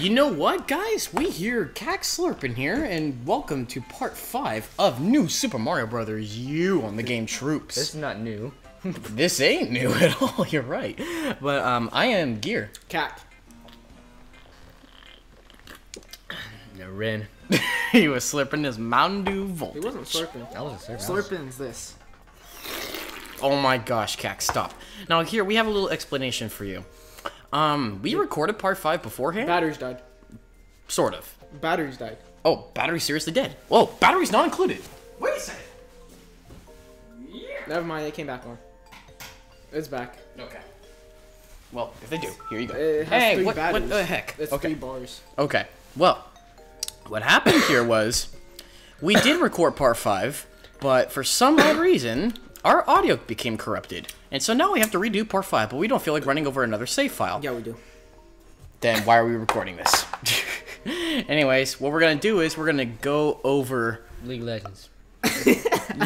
You know what, guys? We hear Cack slurping here, and welcome to part 5 of New Super Mario Brothers U on the game Troops. This is not new. This ain't new at all, you're right. But I am Gear. Cack. No, Ren. He was slurping his Mountain Dew Volt. He wasn't slurping. I wasn't slurping. Slurping is this. Oh my gosh, Cack, stop. Now here, we have a little explanation for you. We recorded part 5 beforehand. Batteries died. Sort of. Batteries died. Oh, battery's seriously dead. Whoa, battery's not included. Wait a second. Yeah. Never mind, it came back on. It's back. Okay. Well, if they do, here you go. It has hey, what the heck? It's okay. 3 bars. Okay, well, what happened here was, we did record part 5, but for some odd reason, our audio became corrupted, and so now we have to redo part 5, but we don't feel like running over another save file. Yeah, we do. Then why are we recording this? Anyways, what we're going to do is we're going to go over... League of Legends.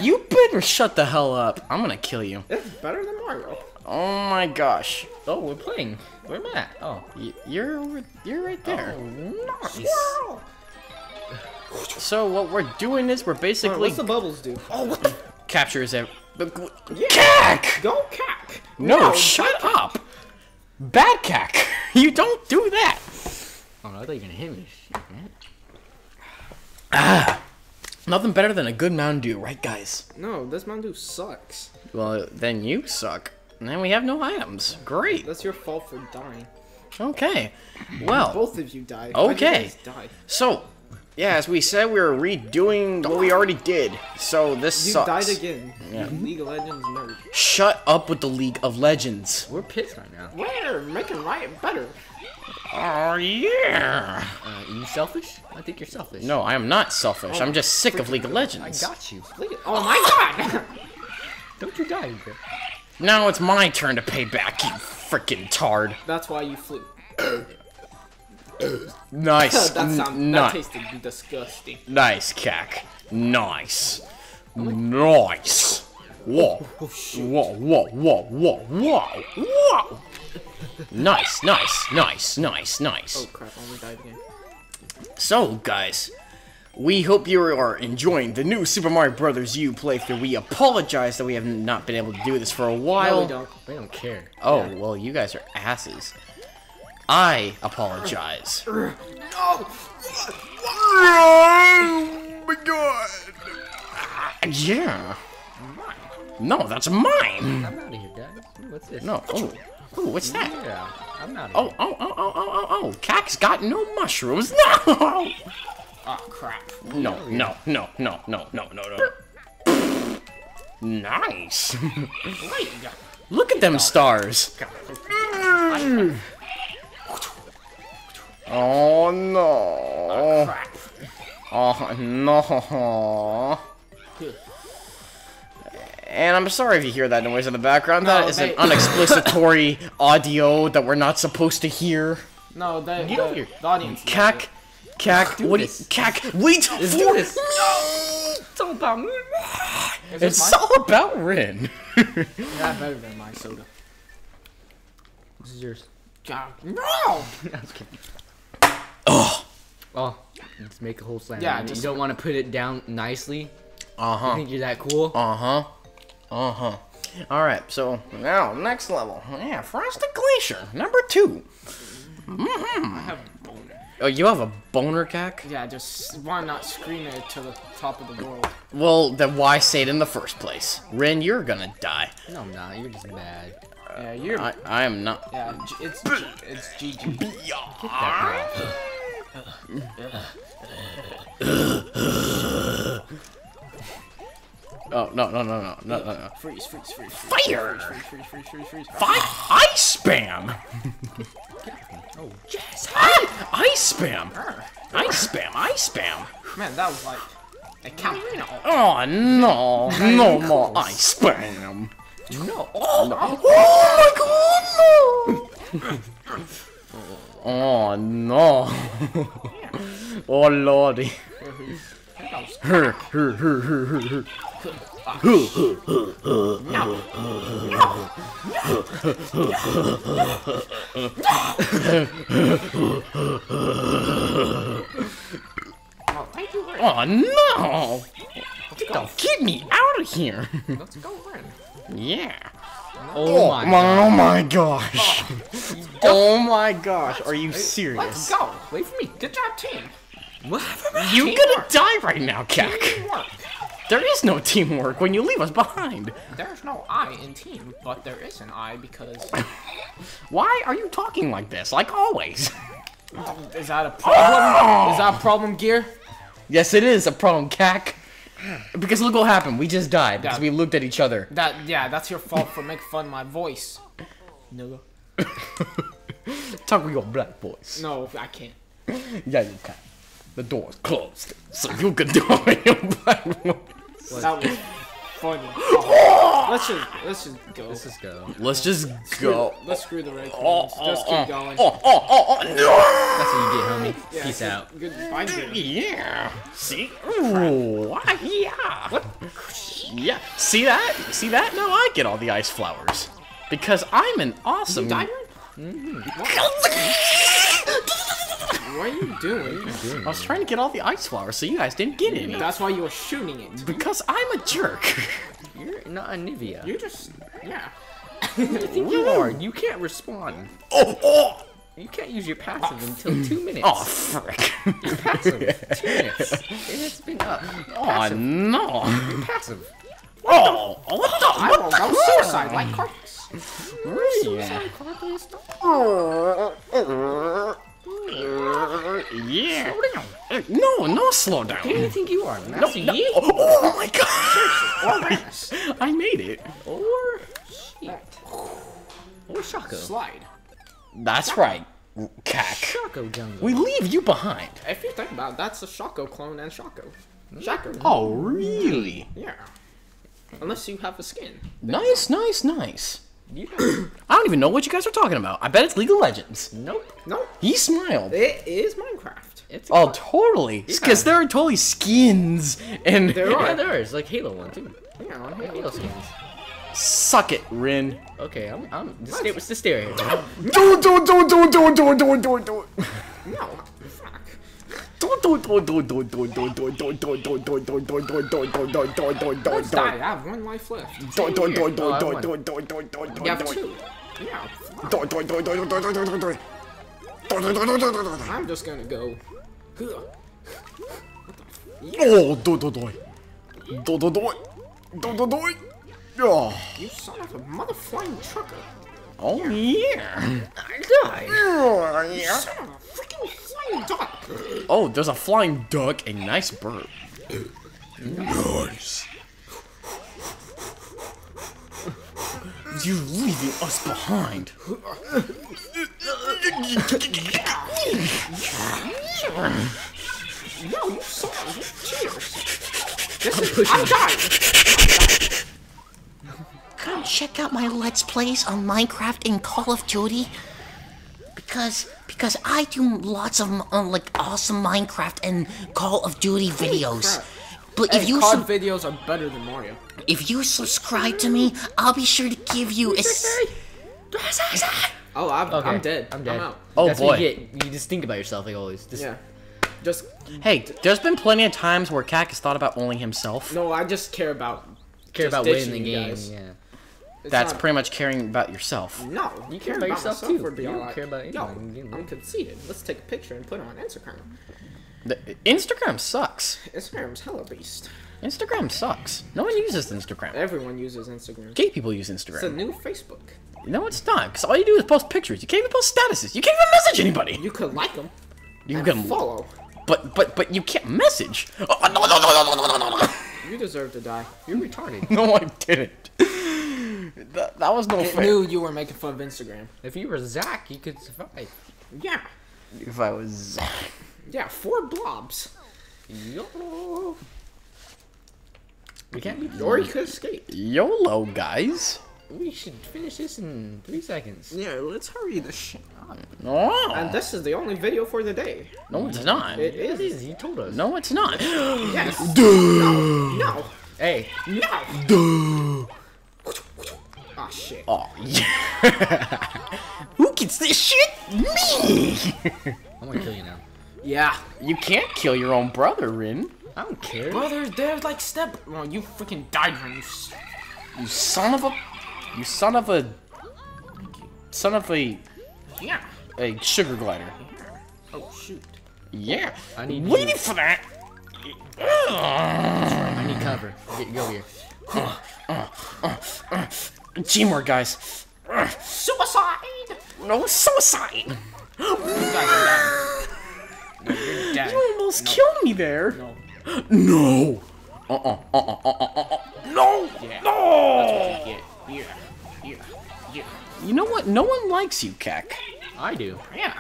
You better shut the hell up. I'm going to kill you. It's better than Mario. Oh my gosh. Oh, we're playing. Where am I at? Oh. You're right there. Oh, nice. Wow. So what we're doing is we're basically... Right, what's the bubbles do? Oh, what the... Captures it. Yeah. Cack! Go Cack! No, shut up! Bad Cack! You don't do that! Oh, I thought you were gonna hit me. Ah! Nothing better than a good Mountain Dew, right, guys? No, this Mountain Dew sucks. Well, then you suck. And then we have no items. Great! That's your fault for dying. Okay. Well. Both of you died. Okay. So. Yeah, as we said, we were redoing what we already did, so this sucks. You died again. Yeah. League of Legends nerd. Shut up with the League of Legends. We're pissed right now. We're making Riot better. Oh, yeah. Are you selfish? I think you're selfish. No, I am not selfish. I'm just sick of League of Legends. I got you. Oh, my God. Don't you die, bro. Now it's my turn to pay back, you freaking tard. That's why you flew. Nice. That tasted disgusting. Nice, Cack. Nice. Nice. Whoa. Whoa, whoa, whoa, whoa, whoa, whoa. Nice, nice, nice, nice, nice. Oh, crap. I only died again. So, guys, we hope you are enjoying the new Super Mario Brothers U playthrough. We apologize that we have not been able to do this for a while. No, we don't. We don't care. Oh, yeah. Well, you guys are asses. I apologize. No! Oh my God! Yeah. Mine. No, that's mine. I'm out of here, guys. What's this? No. Oh. Ooh, what's that? Yeah, I'm out of here. Oh! Cack's got no mushrooms. No. Oh crap. No. Nice. Look at them stars. Oh no! Crap. Oh no! And I'm sorry if you hear that noise in the background. That is an unexplicatory audio that we're not supposed to hear. No, that you don't hear. The audience. Cack, Cack, what? Cack, wait for this. No! It's all about me. It's all about Rin. Yeah, better than my soda. This is yours. No! Oh. Oh, let's make a whole slam. Yeah, you don't want to put it down nicely. You think you're that cool? All right, so now next level. Yeah, Frosted Glacier, number 2. I have a boner. Oh, you have a boner, Cack? Yeah, just why not scream it to the top of the world? Well, then why say it in the first place? Rin, you're gonna die. No, I'm not. You're just bad. Yeah, you're. I am not. Yeah, it's GG. Get that oh no! Freeze! Fire! Freeze! I spam! Oh yes! I spam! I spam! Man, that was like a Calvino. Oh no! No more I spam! No! Oh my God! No! Oh no! Oh lordy! Oh no! Don't get me out of here! Let's go in. Yeah. Oh my gosh! Oh my gosh! Are you serious? Let's go! Wait for me. Good job, team. You're gonna die right now, Kak. Teamwork. There is no teamwork when you leave us behind. There's no I in team, but there is an I because. Why are you talking like this? Like always. Is that a problem? Oh! Is that a problem, Gear? Yes, it is a problem, Kak. Because look what happened. We just died because we looked at each other. That's your fault for making fun of my voice. No. Talk with your black voice. No, I can't. Yeah, you can. The door's closed, so you can do it your black voice. That was funny. Oh. Let's just go. Let's screw the right things. Just keep going. No. That's what you get, homie. Yeah, peace out. Goodbye, dude. Yeah. See? Ooh. Yeah. What? Yeah. See that? See that? Now I get all the ice flowers because I'm an awesome diamond. What are you doing? I was trying to get all the ice flowers, so you guys didn't get any. That's why you were shooting it. Because I'm a jerk. You're not Anivia. You're just, yeah. What do you think you are? You can't respond. Oh! You can't use your passive until 2 minutes. Oh, frick. Your passive. 2 minutes. It has been up. Oh, passive. No. You're passive. What the? Suicide like Carpus. Suicide Carpus. Yeah. Slow down. No, slow down. Who do you think you are? Master Yi? Oh my god! Seriously, or I made it. Or shit. Or Shaco. Slide. That's right, Kak. Shaco jungle. We leave you behind. If you think about it, that's the Shaco clone and Shaco. Shaco. Oh really? Yeah. Unless you have a skin. Nice. Yeah. I don't even know what you guys are talking about. I bet it's League of Legends. Nope. He smiled. It is Minecraft. Totally. Because there are totally skins. And there is. Like Halo 1, too. Yeah, on Halo skins. Suck it, Rin. Okay, I'm just stay right here. Do it. No. Fuck. Let's die. I have 1 life left. You have 2. Yeah. I'm just gonna go. You son of a motherfucking trucker. Oh yeah. I died. You son of a freaking flying duck. Oh, there's a flying duck, a nice bird. Nice. You're leaving us behind. No, you son of a cheers. I'm dying. Come check out my Let's Plays on Minecraft and Call of Duty. Because I do lots of awesome Minecraft and Call of Duty videos. But hey, if you COD videos are better than Mario. If you subscribe to me, I'll be sure to give you a. Oh, I'm dead. I'm out. Oh that's boy, what you get. You just think about yourself like always. Hey, there's been plenty of times where Kak has thought about only himself. No, I just care about winning the game. Guys. Yeah. That's pretty much caring about yourself. No, you care about yourself too. No, I'm conceited. Let's take a picture and put it on Instagram. Instagram sucks. Instagram's hella beast. Instagram sucks. No one uses Instagram. Everyone uses Instagram. Gay people use Instagram. It's a new Facebook. No, it's not. Because all you do is post pictures. You can't even post statuses. You can't even message anybody. You could like them. You can follow. But you can't message. Oh, no. You deserve to die. You're retarded. No, I didn't. That was no fair. I knew you were making fun of Instagram. If you were Zach, you could survive. Yeah. If I was Zach. Yeah, 4 blobs. YOLO. We can't be. Or you could escape. YOLO, guys. We should finish this in 3 seconds. Yeah, let's hurry this shit up. Oh. And this is the only video for the day. No, it's not. It is. He told us. No, it's not. Yes. No. Hey. No. Duh. Oh shit. Oh yeah. Who gets this shit? Me. I'm gonna kill you now. Yeah. You can't kill your own brother, Rin. I don't care. Brother, they're like step. Oh, you freaking died, Rin. You son of a. You son of a. Son of a. Yeah. A sugar glider. Oh shoot. Yeah. I need. Waiting you. For that. I need cover. Get, go here. Teamwork, guys. Suicide! No, suicide! You guys are dead. No, you're dead. You almost killed me there. No. No. No. Yeah. No. That's what you get. Yeah. Yeah. Yeah. You know what? No one likes you, Kek. I do. Yeah.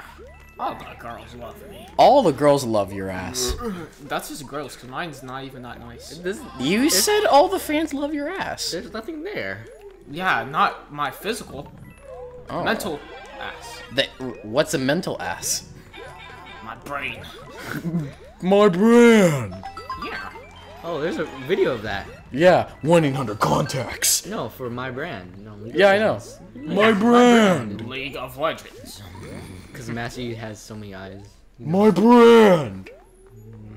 All the girls love me. All the girls love your ass. That's just gross, because mine's not even that nice. You said all the fans love your ass. There's nothing there. Yeah, not my physical. Oh. Mental ass. What's a mental ass? My brain. My brain! Yeah. Oh, there's a video of that. Yeah, 1-800 contacts. No, for my brand. No, yeah, I know. Yeah, my brand. League of Legends. Because Master Yi has so many eyes. My brand.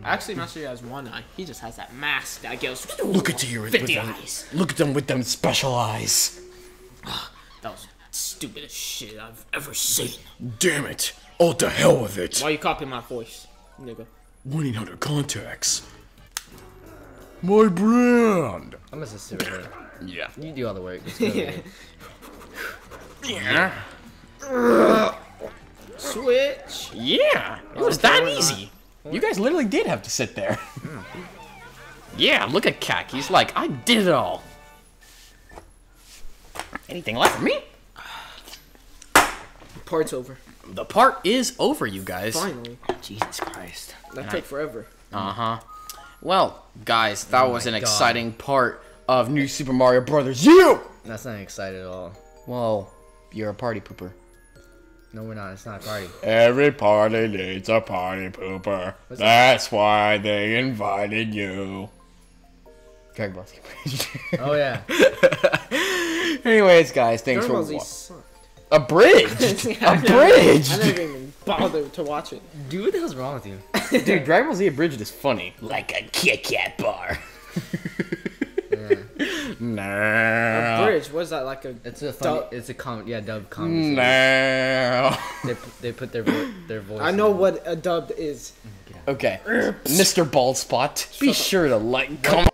Actually, Master Yi has one eye. He just has that mask that goes. Look at you with them eyes. Look at them with them special eyes. That was stupidest shit I've ever seen. Damn it! Oh, the hell with it. Why are you copying my voice, nigga? 1-800 contacts. My brand. I'm a sister. Yeah. You do all the work. Yeah. Switch. Yeah. It was that easy. You guys literally did have to sit there. Yeah. Look at Kek. He's like, I did it all. Anything left for me? The part's over. The part is over, you guys. Finally. Jesus Christ. That took forever. Uh huh. Well, guys, that was an exciting part of New Super Mario Brothers. You! That's not exciting at all. Well, you're a party pooper. No, we're not. It's not a party. Every party needs a party pooper. That's why they invited you. Dragon Ball Z. Oh, yeah. Anyways, guys, thanks for watching. A bridge! A bridge! I never even bothered to watch it. Dude, what the hell's wrong with you? Dude, Dragon Ball Z Abridged is funny. Like a Kit Kat bar. Yeah. Nah. Abridged, what is that, like a... It's a funny... It's a comedy... Yeah, dubbed comedy. Nah. They put their voice... I know what a dubbed is. Okay. Mr. Baldspot, be sure to like, comment...